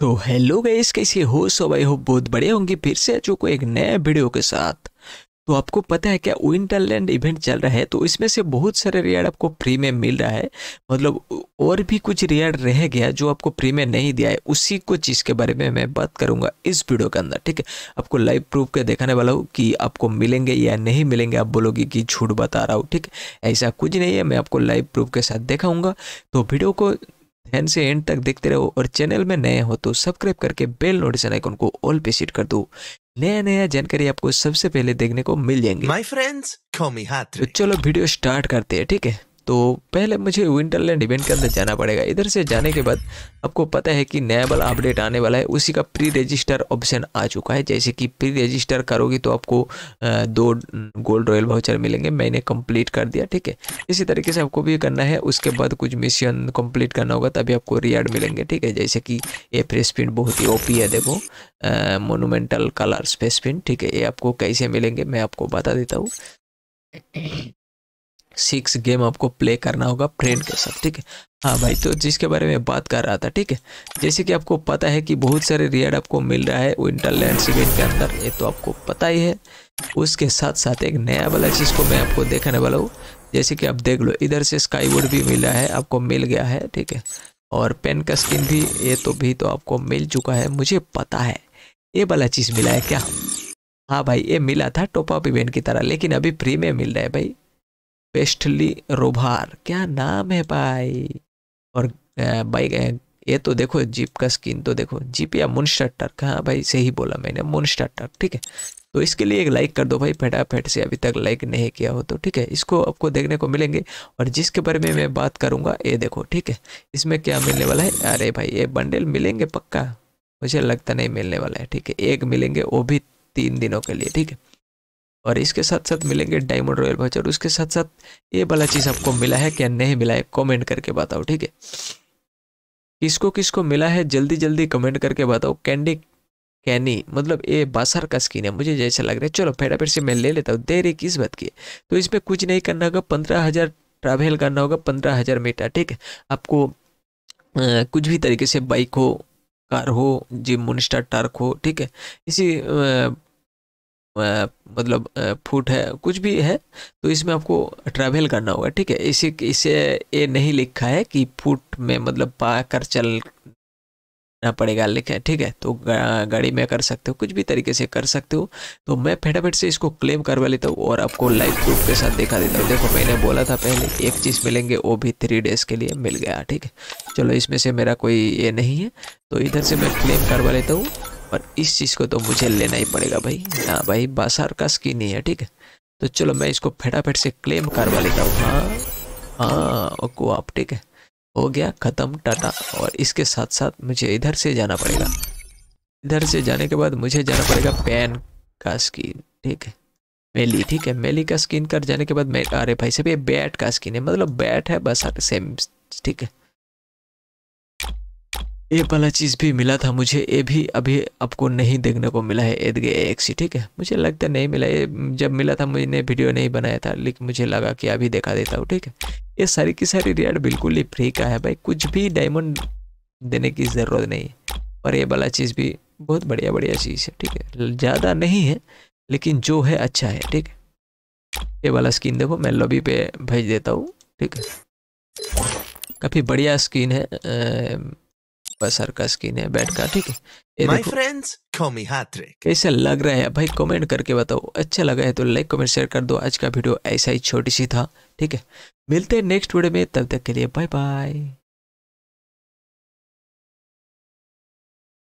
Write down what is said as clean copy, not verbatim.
तो hello guys, कैसे हो सब? आई होप बहुत बढ़िया होंगे। फिर से जो कोई एक नए वीडियो के साथ। तो आपको पता है क्या, विंटरलैंड इवेंट चल रहा है, तो इसमें से बहुत सारे रियार्ड आपको फ्री में मिल रहा है। मतलब और भी कुछ रियार्ड रह गया जो आपको फ्री में नहीं दिया है, उसी को चीज़ के बारे में मैं बात करूंगा इस वीडियो के अंदर। ठीक है, आपको लाइव प्रूफ के दिखाने वाला हूँ कि आपको मिलेंगे या नहीं मिलेंगे। आप बोलोगे कि झूठ बता रहा हूँ, ठीक है, ऐसा कुछ नहीं है। मैं आपको लाइव प्रूफ के साथ दिखाऊँगा, तो वीडियो को ध्यान से एंड तक देखते रहो। और चैनल में नए हो तो सब्सक्राइब करके बेल नोटिफिकेशन आइकन को ऑल पे सेट कर दो। नया नया जानकारी आपको सबसे पहले देखने को मिल जाएंगे। My friends, call me Hattrick। तो चलो वीडियो स्टार्ट करते हैं, ठीक है। तो पहले मुझे विंटरलैंड इवेंट के अंदर जाना पड़ेगा। इधर से जाने के बाद आपको पता है कि नया वाला अपडेट आने वाला है, उसी का प्री रजिस्टर ऑप्शन आ चुका है। जैसे कि प्री रजिस्टर करोगे तो आपको 2 गोल्ड रॉयल वाउचर मिलेंगे। मैंने कंप्लीट कर दिया, ठीक है। इसी तरीके से आपको भी करना है। उसके बाद कुछ मिशन कंप्लीट करना होगा, तभी आपको रियार्ड मिलेंगे, ठीक है। जैसे कि ये फेस प्रिंट बहुत ही ओपी है, देखो मोनूमेंटल कलर्स फेस प्रिंट, ठीक है। ये आपको कैसे मिलेंगे मैं आपको बता देता हूँ। 6 गेम आपको प्ले करना होगा फ्रेंड के साथ, ठीक है। हाँ भाई, तो जिसके बारे में बात कर रहा था, ठीक है। जैसे कि आपको पता है कि बहुत सारे रियार्ड आपको मिल रहा है विंटरलैंड इवेंट के अंदर, ये तो आपको पता ही है। उसके साथ साथ एक नया वाला चीज़ को मैं आपको दिखाने वाला हूँ। जैसे कि आप देख लो, इधर से स्काईवुड भी मिल रहा है, आपको मिल गया है, ठीक है। और पेन का स्किन भी, ये तो भी तो आपको मिल चुका है, मुझे पता है। ये वाला चीज़ मिला है क्या? हाँ भाई, ये मिला था टॉपअप इवेंट की तरह, लेकिन अभी फ्री में मिल रहा है भाई। पेस्टली रोभार, क्या नाम है भाई। और भाई ये तो देखो जीप का स्किन, तो देखो जीप या मुनस्टर टर्क। हाँ भाई, सही बोला मैंने, मुनस्टर टर्क, ठीक है। तो इसके लिए एक लाइक कर दो भाई फटाफट से, अभी तक लाइक नहीं किया हो तो, ठीक है। इसको आपको देखने को मिलेंगे। और जिसके बारे में मैं बात करूंगा, ये देखो, ठीक है, इसमें क्या मिलने वाला है। अरे भाई, ये बंडल मिलेंगे पक्का, मुझे लगता नहीं मिलने वाला है, ठीक है। एक मिलेंगे, वो भी 3 दिनों के लिए, ठीक है। और इसके साथ साथ मिलेंगे डायमंड रॉयल वाउचर। उसके साथ साथ ये वाला चीज़ आपको मिला है क्या नहीं मिला है, कमेंट करके बताओ, ठीक है। किसको किसको मिला है जल्दी जल्दी कमेंट करके बताओ। कैंडी कैनी, मतलब ये बासर का स्किन है, मुझे जैसा लग रहा है। चलो फटाफट से मैं ले लेता हूँ, देरी किस बात की। तो इसमें कुछ नहीं करना होगा, 15,000 ट्रैवल करना होगा, 15,000 मीटर, ठीक है। आपको कुछ भी तरीके से बाइक हो, कार हो, जिम मुनस्टर टार्क हो, ठीक है। इसी मतलब फुट है, कुछ भी है, तो इसमें आपको ट्रैवल करना होगा, ठीक है। इसी इसे ये नहीं लिखा है कि फुट में मतलब पा कर चलना पड़ेगा, लिखा है, ठीक है। तो गाड़ी में कर सकते हो, कुछ भी तरीके से कर सकते हो। तो मैं फटाफट से इसको क्लेम करवा लेता हूँ और आपको लाइव प्रूफ के साथ दिखा देता हूँ। देखो मैंने बोला था पहले, एक चीज़ मिलेंगे, वो भी 3 डेज के लिए मिल गया, ठीक है। चलो, इसमें से मेरा कोई ये नहीं है, तो इधर से मैं क्लेम करवा लेता हूँ। और इस चीज़ को तो मुझे लेना ही पड़ेगा भाई। हाँ भाई, बासार का स्किन ही है, ठीक है। तो चलो मैं इसको फटाफट से क्लेम करवा लेता हूँ। हाँ, ओको आप, ठीक है, हो गया ख़त्म, टाटा। और इसके साथ साथ मुझे इधर से जाना पड़ेगा। इधर से जाने के बाद मुझे जाना पड़ेगा पैन का स्किन, ठीक है, मेली, ठीक है। मेली का स्किन कर जाने के बाद मैं, अरे भाई सब ये बैट का स्किन है, मतलब बैट है बासार सेम, ठीक है। ये वाला चीज़ भी मिला था मुझे, ये भी अभी आपको नहीं देखने को मिला है, एदगे एक्सी, ठीक है। मुझे लगता नहीं मिला, ये जब मिला था मैंने वीडियो नहीं बनाया था, लेकिन मुझे लगा कि अभी देखा देता हूँ, ठीक है। ये सारी की सारी रियार्ड बिल्कुल ही फ्री का है भाई, कुछ भी डायमंड देने की ज़रूरत नहीं। और ये वाला चीज़ भी बहुत बढ़िया बढ़िया चीज़ है, ठीक है। ज़्यादा नहीं है, लेकिन जो है अच्छा है, ठीक है। ये वाला स्किन देखो, मैं लॉबी पे भेज देता हूँ, ठीक है। काफ़ी बढ़िया स्किन है, बसर का स्किन है, बैट का, ठीक है। My friends, call me Hattrick। कैसा लग रहा है भाई, कमेंट करके बताओ। अच्छा लगा है तो लाइक कमेंट शेयर कर दो। आज का वीडियो ऐसा ही छोटी सी था, ठीक है। मिलते हैं नेक्स्ट वीडियो में, तब तक के लिए बाय बाय।